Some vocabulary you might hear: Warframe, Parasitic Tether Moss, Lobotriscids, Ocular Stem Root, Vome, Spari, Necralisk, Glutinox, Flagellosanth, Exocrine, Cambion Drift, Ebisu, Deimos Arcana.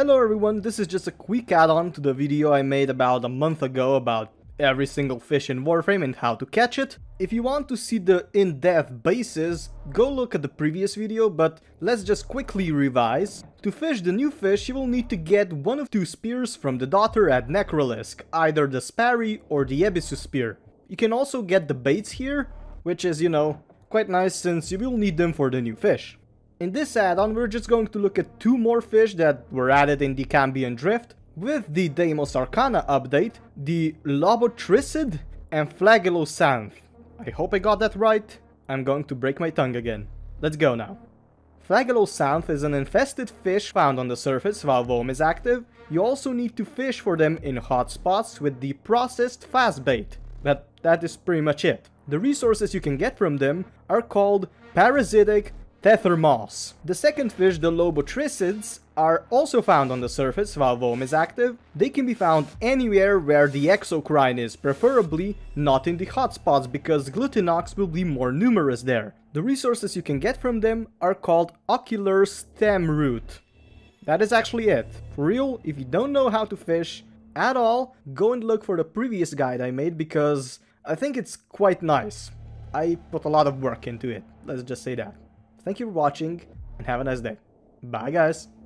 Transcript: Hello everyone, this is just a quick add-on to the video I made about a month ago about every single fish in Warframe and how to catch it. If you want to see the in-depth bases, go look at the previous video, but let's just quickly revise. To fish the new fish, you will need to get one of two spears from the daughter at Necralisk, either the Spari or the Ebisu spear. You can also get the baits here, which is, you know, quite nice since you will need them for the new fish. In this add-on, we're just going to look at two more fish that were added in the Cambion Drift with the Deimos Arcana update, the Lobotriscids and Flagellosanth. I hope I got that right. I'm going to break my tongue again. Let's go now. Flagellosanth is an infested fish found on the surface while Vome is active. You also need to fish for them in hot spots with the processed fast bait, but that is pretty much it. The resources you can get from them are called Parasitic Tether Moss. The second fish, the Lobotriscids, are also found on the surface while Vome is active. They can be found anywhere where the Exocrine is, preferably not in the hotspots because Glutinox will be more numerous there. The resources you can get from them are called Ocular Stem Root. That is actually it. For real, if you don't know how to fish at all, go and look for the previous guide I made because I think it's quite nice. I put a lot of work into it, let's just say that. Thank you for watching and have a nice day. Bye guys!